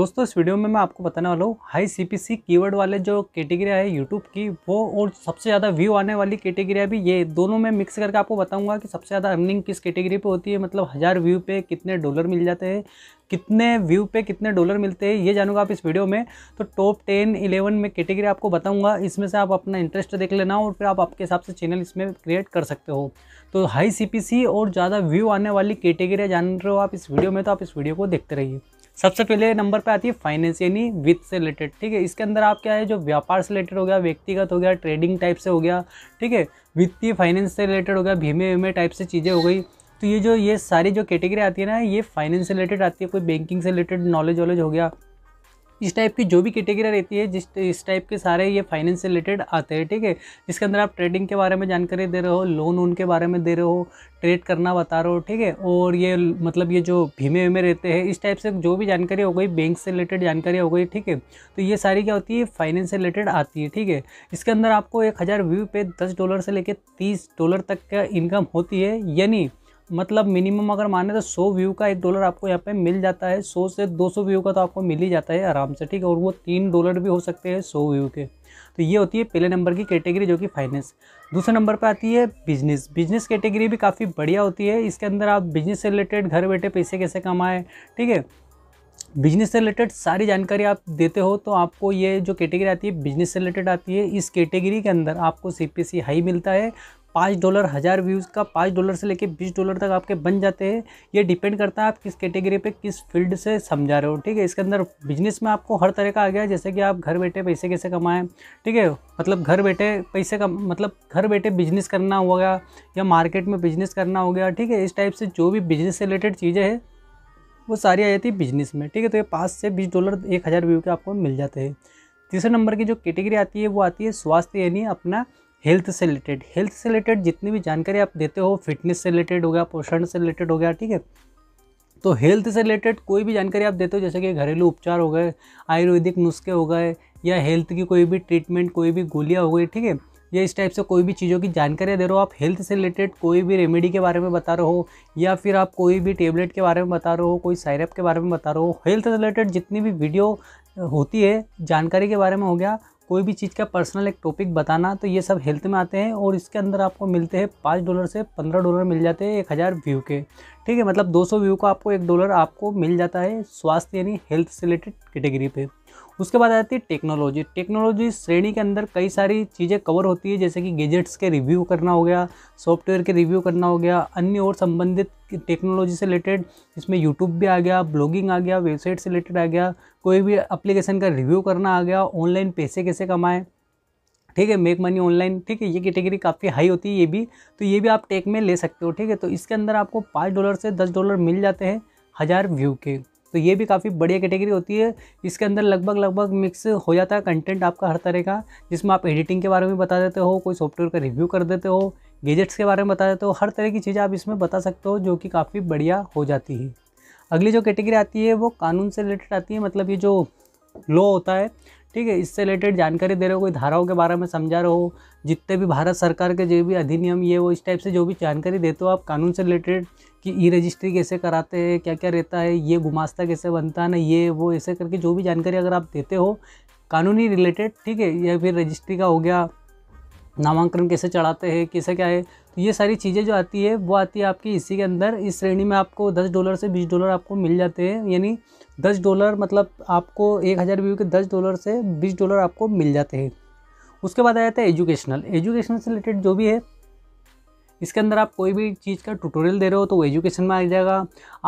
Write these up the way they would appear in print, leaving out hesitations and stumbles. दोस्तों इस वीडियो में मैं आपको बताने वाला हूँ हाई सीपीसी कीवर्ड वाले जो कैटेगरी है यूट्यूब की वो और सबसे ज़्यादा व्यू आने वाली कैटेगरी भी, ये दोनों में मिक्स करके आपको बताऊंगा कि सबसे ज़्यादा अर्निंग किस कैटेगरी पे होती है, मतलब 1000 व्यू पे कितने डॉलर मिल जाते हैं, कितने व्यू पे कितने डॉलर मिलते हैं, ये जानूंगा आप इस वीडियो में। तो टॉप 10-11 में कैटेगरी आपको बताऊंगा, इसमें से आप अपना इंटरेस्ट देख लेना और फिर आप आपके हिसाब से चैनल इसमें क्रिएट कर सकते हो। तो हाई सीपीसी और ज़्यादा व्यू आने वाली कैटेगरी जान रहे हो आप इस वीडियो में, तो आप इस वीडियो को देखते रहिए। सबसे पहले नंबर पे आती है फाइनेंस यानी वित्त से रिलेटेड, ठीक है। इसके अंदर आप क्या है जो व्यापार से रिलेटेड हो गया, व्यक्तिगत हो गया, ट्रेडिंग टाइप से हो गया, ठीक है, वित्तीय फाइनेंस से रिलेटेड हो गया, बीमे टाइप से चीज़ें हो गई। तो ये सारी जो कैटेगरी आती है ना, ये फाइनेंस से रिलेटेड आती है, कोई बैंकिंग से रिलेटेड नॉलेज हो गया, इस टाइप की जो भी कैटेगरी रहती है इस टाइप के सारे ये फाइनेंस से रिलेटेड आते हैं, ठीक है। इसके अंदर आप ट्रेडिंग के बारे में जानकारी दे रहे हो, लोन के बारे में दे रहे हो, ट्रेड करना बता रहे हो, ठीक है। और ये मतलब ये जो बीमे रहते हैं इस टाइप से जो भी जानकारी हो गई, बैंक से रिलेटेड जानकारी हो गई, ठीक है। तो ये सारी क्या होती है फाइनेंस से रिलेटेड आती है, ठीक है। इसके अंदर आपको 1000 व्यू पे $10 से लेकर $30 तक का इनकम होती है, यानी मतलब मिनिमम अगर माने तो 100 व्यू का $1 आपको यहाँ पे मिल जाता है, 100 से 200 व्यू का तो आपको मिल ही जाता है आराम से, ठीक है। और वो $3 भी हो सकते हैं 100 व्यू के। तो ये होती है पहले नंबर की कैटेगरी जो कि फाइनेंस। दूसरे नंबर पे आती है बिजनेस। बिजनेस कैटेगरी भी काफ़ी बढ़िया होती है। इसके अंदर आप बिजनेस से रिलेटेड घर बैठे पैसे कैसे कमाएँ, ठीक है, बिजनेस से रिलेटेड सारी जानकारी आप देते हो। तो आपको ये जो कैटेगरी आती है बिजनेस से रिलेटेड आती है, इस कैटेगरी के अंदर आपको CPC हाई मिलता है। $5 1000 व्यूज़ का $5 से लेके $20 तक आपके बन जाते हैं। ये डिपेंड करता है आप किस कैटेगरी पे किस फील्ड से समझा रहे हो, ठीक है। इसके अंदर बिजनेस में आपको हर तरह का आ गया, जैसे कि आप घर बैठे पैसे कैसे कमाएं, ठीक है, मतलब घर बैठे पैसे का मतलब घर बैठे बिजनेस करना हो गया या मार्केट में बिजनेस करना हो गया, ठीक है। इस टाइप से जो भी बिजनेस से रिलेटेड चीज़ें हैं वो सारी आ जाती है बिजनेस में, ठीक है। तो ये $5 से $20 1000 व्यू के आपको मिल जाते हैं। तीसरे नंबर की जो कैटेगरी आती है वो आती है स्वास्थ्य यानी अपना हेल्थ से रिलेटेड। हेल्थ से रिलेटेड जितनी भी जानकारी आप देते हो, फिटनेस से रिलेटेड हो गया, पोषण से रिलेटेड हो गया, ठीक है। तो हेल्थ से रिलेटेड कोई भी जानकारी आप देते हो, जैसे कि घरेलू उपचार हो गए, आयुर्वेदिक नुस्खे हो गए, या हेल्थ की कोई भी ट्रीटमेंट, कोई भी गोलियाँ हो गई, ठीक है, या इस टाइप से कोई भी चीज़ों की जानकारी दे रहे हो आप। हेल्थ से रिलेटेड कोई भी रेमेडी के बारे में बता रहे हो, या फिर आप कोई भी टेबलेट के बारे में बता रहे हो, कोई साइरप के बारे में बता रहे हो, हेल्थ से रिलेटेड जितनी भी वीडियो होती है जानकारी के बारे में हो गया, कोई भी चीज़ का पर्सनल एक टॉपिक बताना, तो ये सब हेल्थ में आते हैं। और इसके अंदर आपको मिलते हैं $5 से $15 मिल जाते हैं 1000 व्यू के, ठीक है, मतलब 200 व्यू को आपको $1 आपको मिल जाता है स्वास्थ्य यानी हेल्थ से रिलेटेड कैटेगरी पे। उसके बाद आती है टेक्नोलॉजी। टेक्नोलॉजी श्रेणी के अंदर कई सारी चीज़ें कवर होती है, जैसे कि गैजेट्स के रिव्यू करना हो गया, सॉफ्टवेयर के रिव्यू करना हो गया, अन्य और संबंधित टेक्नोलॉजी से रिलेटेड। इसमें यूट्यूब भी आ गया, ब्लॉगिंग आ गया, वेबसाइट से रिलेटेड आ गया, कोई भी एप्लीकेशन का रिव्यू करना आ गया, ऑनलाइन पैसे कैसे कमाएँ, ठीक है, मेक मनी ऑनलाइन, ठीक है। ये कैटेगरी काफ़ी हाई होती है ये भी, तो ये भी आप टेक में ले सकते हो, ठीक है। तो इसके अंदर आपको $5 से $10 मिल जाते हैं 1000 व्यू के। तो ये भी काफ़ी बढ़िया कैटेगरी होती है। इसके अंदर लगभग मिक्स हो जाता है कंटेंट आपका हर तरह का, जिसमें आप एडिटिंग के बारे में बता देते हो, कोई सॉफ्टवेयर का रिव्यू कर देते हो, गैजेट्स के बारे में बता देते हो, हर तरह की चीज़ें आप इसमें बता सकते हो, जो कि काफ़ी बढ़िया हो जाती है। अगली जो कैटेगरी आती है वो कानून से रिलेटेड आती है, मतलब ये जो लॉ होता है, ठीक है, इससे रिलेटेड जानकारी दे रहे हो, कोई धाराओं के बारे में समझा रहे हो, जितने भी भारत सरकार के जो भी अधिनियम ये वो इस टाइप से जो भी जानकारी देते हो आप कानून से रिलेटेड, कि E-रजिस्ट्री कैसे कराते हैं, क्या क्या रहता है, ये गुमास्ता कैसे बनता है ना, ये वो ऐसे करके जो भी जानकारी अगर आप देते हो कानूनी रिलेटेड, ठीक है, या फिर रजिस्ट्री का हो गया, नामांकन कैसे चढ़ाते हैं, कैसे क्या है, तो ये सारी चीज़ें जो आती है वो आती है आपकी इसी के अंदर। इस श्रेणी में आपको $10 से $20 आपको मिल जाते हैं, यानी $10 मतलब आपको 1000 व्यू के $10 से $20 आपको मिल जाते हैं। उसके बाद आ जाता है एजुकेशनल। एजुकेशन से रिलेटेड जो भी है, इसके अंदर आप कोई भी चीज़ का ट्यूटोरियल दे रहे हो तो वो एजुकेशन में आ जाएगा।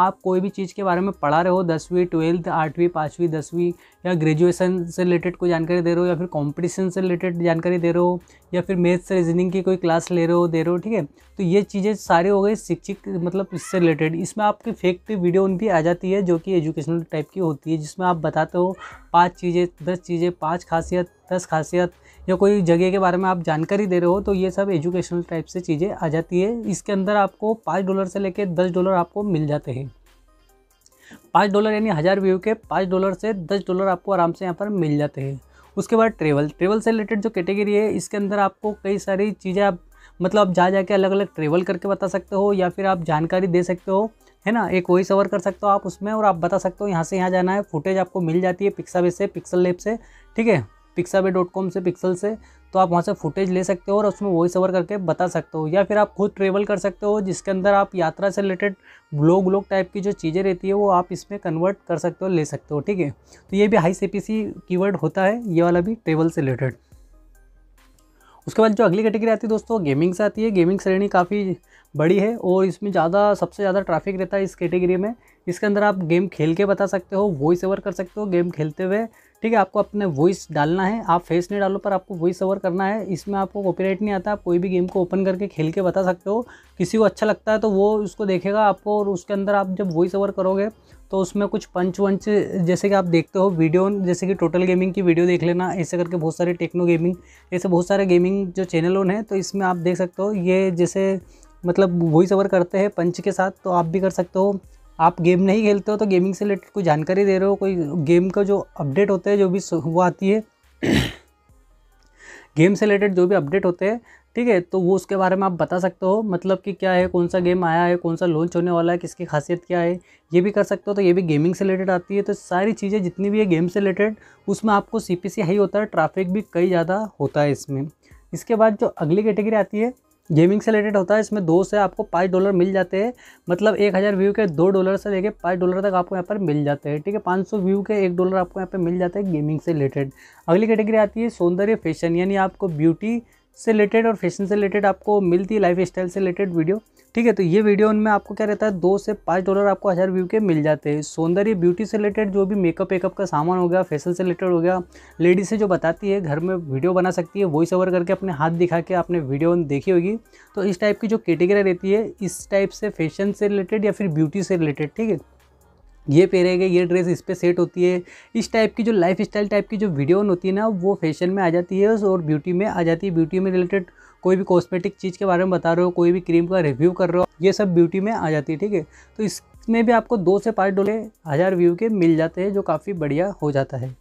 आप कोई भी चीज़ के बारे में पढ़ा रहे हो, 10वीं 12th 8वीं 5वीं 10वीं, या ग्रेजुएशन से रिलेटेड कोई जानकारी दे रहे हो, या फिर कंपटीशन से रिलेटेड जानकारी दे रहे हो, या फिर मैथ्स से रीजनिंग की कोई क्लास ले रहे हो ठीक है। तो ये चीज़ें सारी हो गई शिक्षित मतलब इससे रिलेटेड। इसमें आपकी फैक्ट वीडियो उनकी आ जाती है जो कि एजुकेशनल टाइप की होती है, जिसमें आप बताते हो 5 चीज़ें 10 चीज़ें 5 खासियत 10 खासियत, या कोई जगह के बारे में आप जानकारी दे रहे हो, तो ये सब एजुकेशनल टाइप से चीज़ें आ जाती है। इसके अंदर आपको $5 से लेकर $10 आपको मिल जाते हैं। $5 यानी 1000 व्यू के $5 से $10 आपको आराम से यहाँ पर मिल जाते हैं। उसके बाद ट्रेवल से रिलेटेड जो कैटेगरी है, इसके अंदर आपको कई सारी चीज़ें आप मतलब आप जा के अलग अलग ट्रेवल करके बता सकते हो, या फिर आप जानकारी दे सकते हो है ना, एक वॉइस ओवर कर सकते हो आप उसमें, और आप बता सकते हो यहाँ से यहाँ जाना है। फुटेज आपको मिल जाती है पिक्साबे से, पिक्सल लैब से, ठीक है, pixabay.com से, पिक्सल से। तो आप वहाँ से फुटेज ले सकते हो और उसमें वॉइस ओवर करके बता सकते हो, या फिर आप खुद ट्रेवल कर सकते हो जिसके अंदर आप यात्रा से रिलेटेड ब्लॉग व्लॉग टाइप की जो चीज़ें रहती है वो आप इसमें कन्वर्ट कर सकते हो, ले सकते हो, ठीक है। तो ये भी हाई सीपीसी कीवर्ड होता है, ये वाला भी ट्रेवल से रिलेटेड। उसके बाद जो अगली कैटेगरी आती है दोस्तों, गेमिंग से आती है। गेमिंग श्रेणी काफ़ी बड़ी है और इसमें ज़्यादा, सबसे ज़्यादा ट्रैफिक रहता है इस कैटेगरी में। इसके अंदर आप गेम खेल के बता सकते हो, वॉइस ओवर कर सकते हो गेम खेलते हुए, ठीक है। आपको अपने वॉइस डालना है, आप फेस नहीं डालो पर आपको वॉइस ओवर करना है। इसमें आपको कॉपीराइट नहीं आता, आप कोई भी गेम को ओपन करके खेल के बता सकते हो। किसी को अच्छा लगता है तो वो उसको देखेगा आपको, और उसके अंदर आप जब वॉइस ओवर करोगे तो उसमें कुछ पंच वंच, जैसे कि आप देखते हो वीडियो, जैसे कि टोटल गेमिंग की वीडियो देख लेना, ऐसे करके बहुत सारे टेक्नो गेमिंग, ऐसे बहुत सारे गेमिंग जो चैनल ऑन है, तो इसमें आप देख सकते हो ये जैसे मतलब वॉइस ओवर करते हैं पंच के साथ। तो आप भी कर सकते हो, आप गेम नहीं खेलते हो तो गेमिंग से रिलेटेड कोई जानकारी दे रहे हो, कोई गेम का जो अपडेट होते हैं, जो भी वो आती है गेम से रिलेटेड जो भी अपडेट होते हैं, ठीक है, तो वो उसके बारे में आप बता सकते हो, मतलब कि क्या है, कौन सा गेम आया है, कौन सा लॉन्च होने वाला है, किसकी खासियत क्या है, ये भी कर सकते हो। तो ये भी गेमिंग से रिलेटेड आती है। तो सारी चीज़ें जितनी भी है गेम से रिलेटेड उसमें आपको सीपीसी हाई होता है, ट्रैफिक भी कई ज़्यादा होता है इसमें। इसके बाद जो अगली कैटेगरी आती है गेमिंग से रिलेटेड होता है, इसमें 2 से आपको $5 मिल जाते हैं, मतलब 1000 व्यू के $2 से लेके $5 तक आपको यहाँ पर मिल जाते हैं, ठीक है। 500 व्यू के $1 आपको यहाँ पर मिल जाते हैं गेमिंग से रिलेटेड। अगली कैटेगरी आती है सौंदर्य फैशन, यानी आपको ब्यूटी से रिलेटेड और फैशन से रिलेटेड आपको मिलती है, लाइफ स्टाइल से रिलेटेड वीडियो, ठीक है। तो ये वीडियो उनमें आपको क्या रहता है, $2 से $5 आपको 1000 व्यू के मिल जाते हैं। सौंदर्य ब्यूटी से रिलेटेड जो भी मेकअप वेकअप का सामान हो गया, फैशन से रिलेटेड हो गया, लेडीज से जो बताती है घर में वीडियो बना सकती है, वॉइस ओवर करके अपने हाथ दिखा के आपने वीडियो देखी होगी। तो इस टाइप की जो कैटेगरी रहती है, इस टाइप से फैशन से रिलेटेड या फिर ब्यूटी से रिलेटेड, ठीक है, ये पहनेंगे, ये ड्रेस इस पे सेट होती है, इस टाइप की जो लाइफ स्टाइल टाइप की जो वीडियो होती है ना, वो फैशन में आ जाती है और ब्यूटी में आ जाती है। ब्यूटी में रिलेटेड कोई भी कॉस्मेटिक चीज़ के बारे में बता रहे हो, कोई भी क्रीम का रिव्यू कर रहे हो, ये सब ब्यूटी में आ जाती है, ठीक है। तो इसमें भी आपको $2 से $5 1000 व्यू के मिल जाते हैं, जो काफ़ी बढ़िया हो जाता है।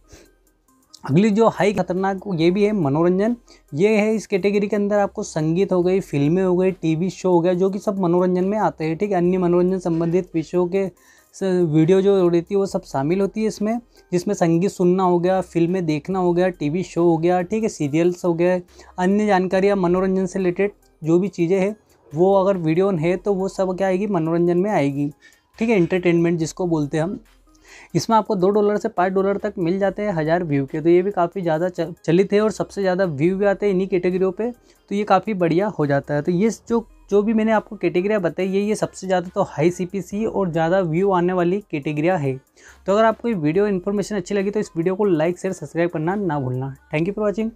अगली जो हाई खतरनाक, ये भी है मनोरंजन। ये है इस कैटेगरी के अंदर आपको संगीत हो गई, फिल्में हो गई, टीवी शो हो गया, जो कि सब मनोरंजन में आते हैं, ठीक है। अन्य मनोरंजन संबंधित विषयों के वीडियो जो रहती है वो सब शामिल होती है इसमें, जिसमें संगीत सुनना हो गया, फिल्में देखना हो गया, टीवी शो हो गया, ठीक है, सीरियल्स हो गया, अन्य जानकारियाँ मनोरंजन से रिलेटेड जो भी चीज़ें हैं वो अगर वीडियो है तो वो सब क्या आएगी, मनोरंजन में आएगी, ठीक है, एंटरटेनमेंट जिसको बोलते हैं हम। इसमें आपको $2 से $5 तक मिल जाते हैं 1000 व्यू के। तो ये भी काफ़ी ज़्यादा चलित है और सबसे ज़्यादा व्यू भी आते हैं इन्हीं कैटेगरियों पे, तो ये काफ़ी बढ़िया हो जाता है। तो ये जो भी मैंने आपको कैटेगरियाँ बताई, ये सबसे ज़्यादा तो हाई सीपीसी और ज़्यादा व्यू आने वाली कैटेगरियाँ है। तो अगर आपको ये वीडियो इन्फॉर्मेशन अच्छी लगी तो इस वीडियो को लाइक शेयर सब्सक्राइब करना ना भूलना। Thank you for watching.